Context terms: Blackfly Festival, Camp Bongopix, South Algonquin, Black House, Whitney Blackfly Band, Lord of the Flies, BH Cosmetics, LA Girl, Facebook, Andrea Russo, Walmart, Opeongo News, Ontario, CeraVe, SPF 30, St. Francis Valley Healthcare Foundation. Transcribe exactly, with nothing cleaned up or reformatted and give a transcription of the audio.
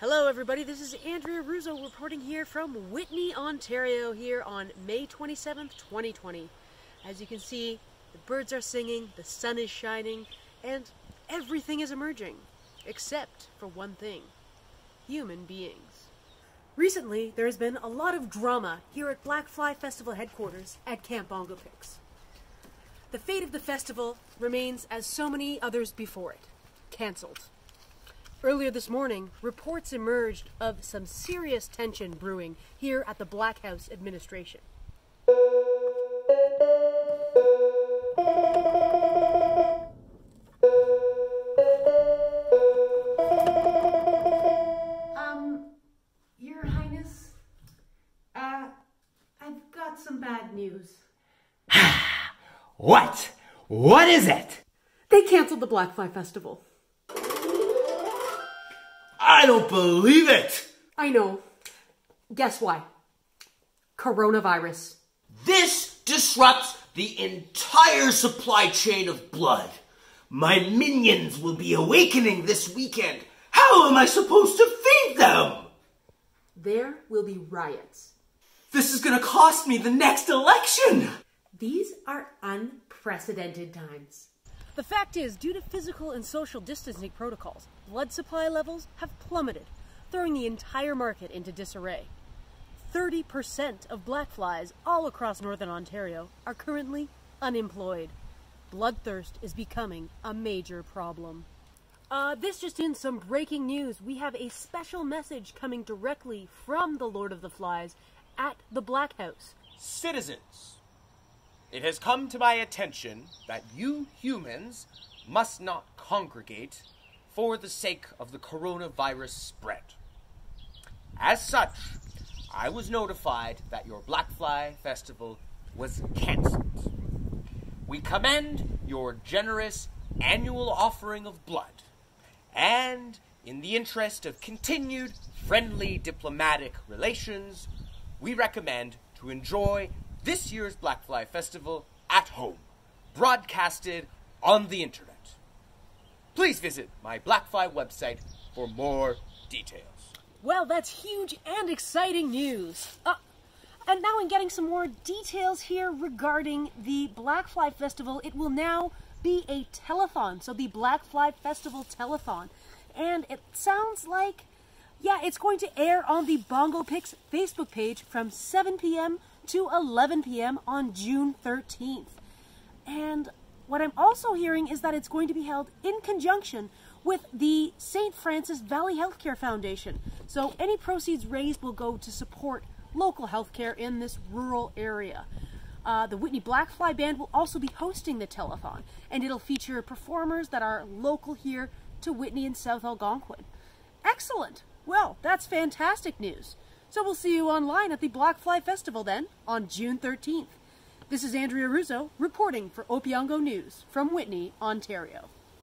Hello everybody, this is Andrea Russo reporting here from Whitney, Ontario here on May twenty-seventh, twenty twenty. As you can see, the birds are singing, the sun is shining, and everything is emerging, except for one thing, human beings. Recently, there has been a lot of drama here at Blackfly Festival headquarters at Camp Bongopix. The fate of the festival remains, as so many others before it, cancelled. Earlier this morning, reports emerged of some serious tension brewing here at the Black House administration. Um, Your Highness, uh, I've got some bad news. What? What is it? They canceled the Blackfly Festival. I don't believe it! I know. Guess why? Coronavirus. This disrupts the entire supply chain of blood. My minions will be awakening this weekend. How am I supposed to feed them? There will be riots. This is gonna cost me the next election! These are unprecedented times. The fact is, due to physical and social distancing protocols, blood supply levels have plummeted, throwing the entire market into disarray. thirty percent of blackflies all across northern Ontario are currently unemployed. Bloodthirst is becoming a major problem. Uh, this just in, some breaking news. We have a special message coming directly from the Lord of the Flies at the Black House. Citizens! It has come to my attention that you humans must not congregate for the sake of the coronavirus spread. As such, I was notified that your Blackfly Festival was cancelled. We commend your generous annual offering of blood, and in the interest of continued friendly diplomatic relations, we recommend to enjoy this year's Blackfly Festival at home, broadcasted on the internet. Please visit my Blackfly website for more details. Well, that's huge and exciting news. Uh, and now in getting some more details here regarding the Blackfly Festival, it will now be a telethon, so the Blackfly Festival telethon. And it sounds like, yeah, it's going to air on the Bongopix Facebook page from seven p m to eleven p m on June thirteenth. And what I'm also hearing is that it's going to be held in conjunction with the Saint Francis Valley Healthcare Foundation. So any proceeds raised will go to support local healthcare in this rural area. Uh, the Whitney Blackfly Band will also be hosting the telethon, and it'll feature performers that are local here to Whitney and South Algonquin. Excellent! Well, that's fantastic news. So we'll see you online at the Blackfly Festival then, on June thirteenth. This is Andrea Russo reporting for Opeongo News from Whitney, Ontario.